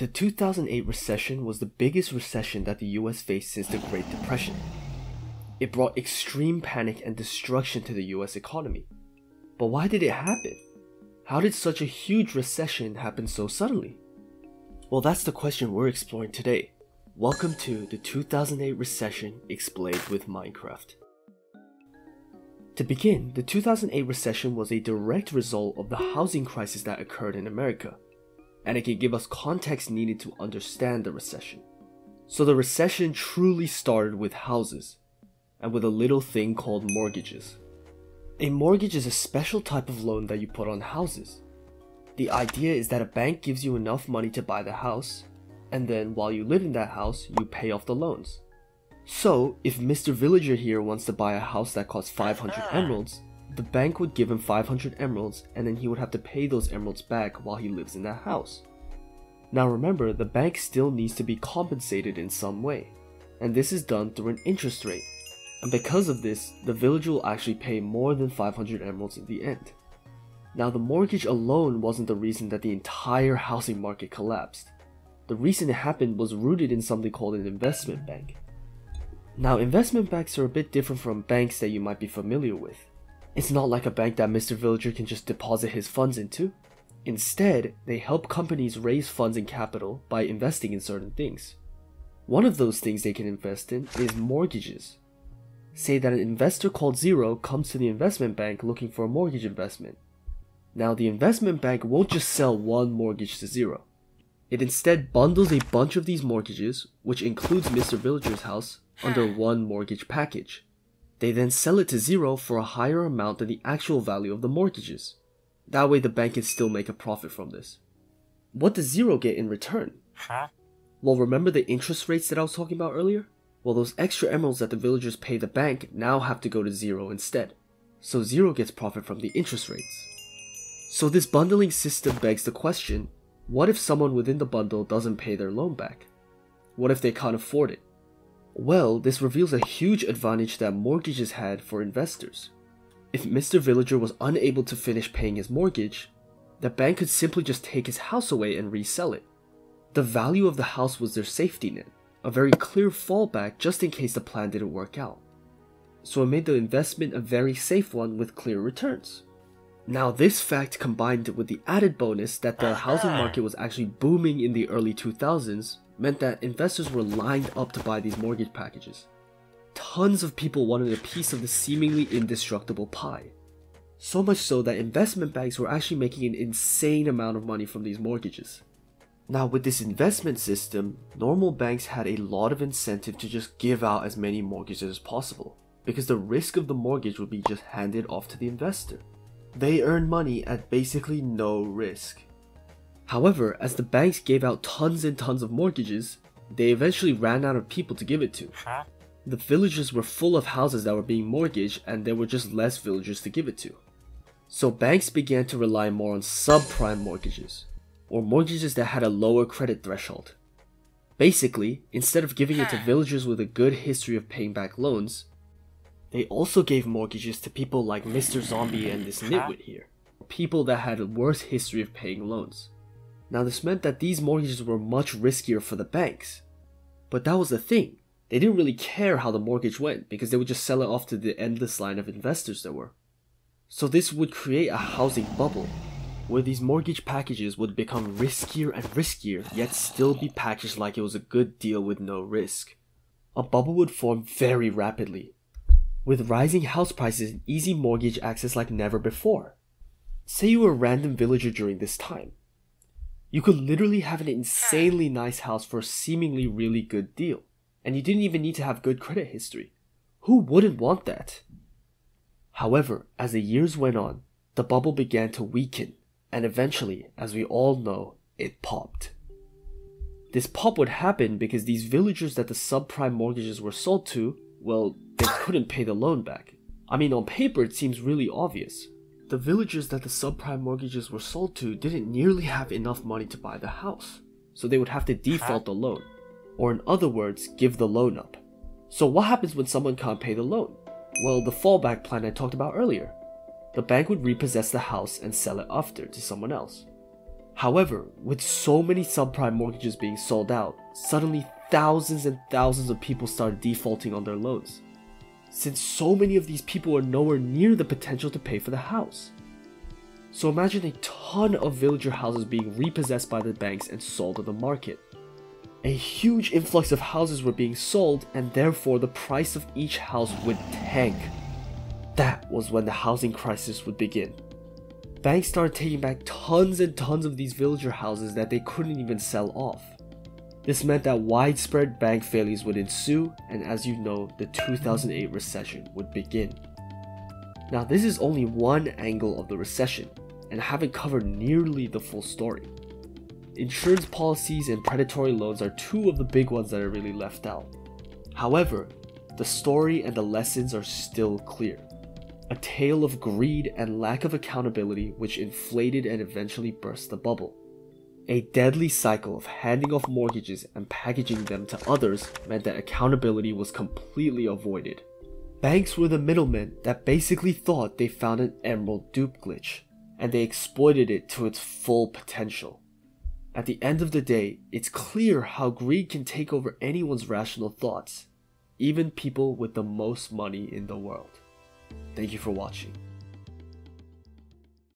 The 2008 recession was the biggest recession that the US faced since the Great Depression. It brought extreme panic and destruction to the US economy. But why did it happen? How did such a huge recession happen so suddenly? Well, that's the question we're exploring today. Welcome to the 2008 recession explained with Minecraft. To begin, the 2008 recession was a direct result of the housing crisis that occurred in America, and it can give us context needed to understand the recession. So the recession truly started with houses, and with a little thing called mortgages. A mortgage is a special type of loan that you put on houses. The idea is that a bank gives you enough money to buy the house, and then while you live in that house, you pay off the loans. So, if Mr. Villager here wants to buy a house that costs 500 emeralds, the bank would give him 500 emeralds and then he would have to pay those emeralds back while he lives in that house. Now remember, the bank still needs to be compensated in some way, and this is done through an interest rate. And because of this, the villager will actually pay more than 500 emeralds in the end. Now the mortgage alone wasn't the reason that the entire housing market collapsed. The reason it happened was rooted in something called an investment bank. Now, investment banks are a bit different from banks that you might be familiar with. It's not like a bank that Mr. Villager can just deposit his funds into. Instead, they help companies raise funds and capital by investing in certain things. One of those things they can invest in is mortgages. Say that an investor called Zero comes to the investment bank looking for a mortgage investment. Now, the investment bank won't just sell one mortgage to Zero. It instead bundles a bunch of these mortgages, which includes Mr. Villager's house, under one mortgage package. They then sell it to Zero for a higher amount than the actual value of the mortgages. That way the bank can still make a profit from this. What does Zero get in return? Well, remember the interest rates that I was talking about earlier? Well, those extra emeralds that the villagers pay the bank now have to go to Zero instead. So Zero gets profit from the interest rates. So this bundling system begs the question, what if someone within the bundle doesn't pay their loan back? What if they can't afford it? Well, this reveals a huge advantage that mortgages had for investors. If Mr. Villager was unable to finish paying his mortgage, the bank could simply just take his house away and resell it. The value of the house was their safety net, a very clear fallback just in case the plan didn't work out. So it made the investment a very safe one with clear returns. Now this fact, combined with the added bonus that the housing market was actually booming in the early 2000s, meant that investors were lined up to buy these mortgage packages. Tons of people wanted a piece of the seemingly indestructible pie. So much so that investment banks were actually making an insane amount of money from these mortgages. Now with this investment system, normal banks had a lot of incentive to just give out as many mortgages as possible, because the risk of the mortgage would be just handed off to the investor. They earned money at basically no risk. However, as the banks gave out tons and tons of mortgages, they eventually ran out of people to give it to. The villagers were full of houses that were being mortgaged, and there were just less villagers to give it to. So banks began to rely more on subprime mortgages, or mortgages that had a lower credit threshold. Basically, instead of giving it to villagers with a good history of paying back loans, they also gave mortgages to people like Mr. Zombie and this nitwit here, people that had a worse history of paying loans. Now this meant that these mortgages were much riskier for the banks. But that was the thing, they didn't really care how the mortgage went because they would just sell it off to the endless line of investors there were. So this would create a housing bubble, where these mortgage packages would become riskier and riskier, yet still be packaged like it was a good deal with no risk. A bubble would form very rapidly, with rising house prices and easy mortgage access like never before. Say you were a random villager during this time. You could literally have an insanely nice house for a seemingly really good deal, and you didn't even need to have good credit history. Who wouldn't want that? However, as the years went on, the bubble began to weaken, and eventually, as we all know, it popped. This pop would happen because these villagers that the subprime mortgages were sold to, well, they couldn't pay the loan back. I mean, on paper it seems really obvious. The villagers that the subprime mortgages were sold to didn't nearly have enough money to buy the house, so they would have to default the loan, or in other words, give the loan up. So what happens when someone can't pay the loan? Well, the fallback plan I talked about earlier. The bank would repossess the house and sell it after to someone else. However, with so many subprime mortgages being sold out, suddenly thousands and thousands of people started defaulting on their loans, since so many of these people are nowhere near the potential to pay for the house. So imagine a ton of villager houses being repossessed by the banks and sold on the market. A huge influx of houses were being sold, and therefore the price of each house would tank. That was when the housing crisis would begin. Banks started taking back tons and tons of these villager houses that they couldn't even sell off. This meant that widespread bank failures would ensue, and as you know, the 2008 recession would begin. Now, this is only one angle of the recession, and I haven't covered nearly the full story. Insurance policies and predatory loans are two of the big ones that are really left out. However, the story and the lessons are still clear. A tale of greed and lack of accountability which inflated and eventually burst the bubble. A deadly cycle of handing off mortgages and packaging them to others meant that accountability was completely avoided. Banks were the middlemen that basically thought they found an emerald dupe glitch, and they exploited it to its full potential. At the end of the day, it's clear how greed can take over anyone's rational thoughts, even people with the most money in the world. Thank you for watching.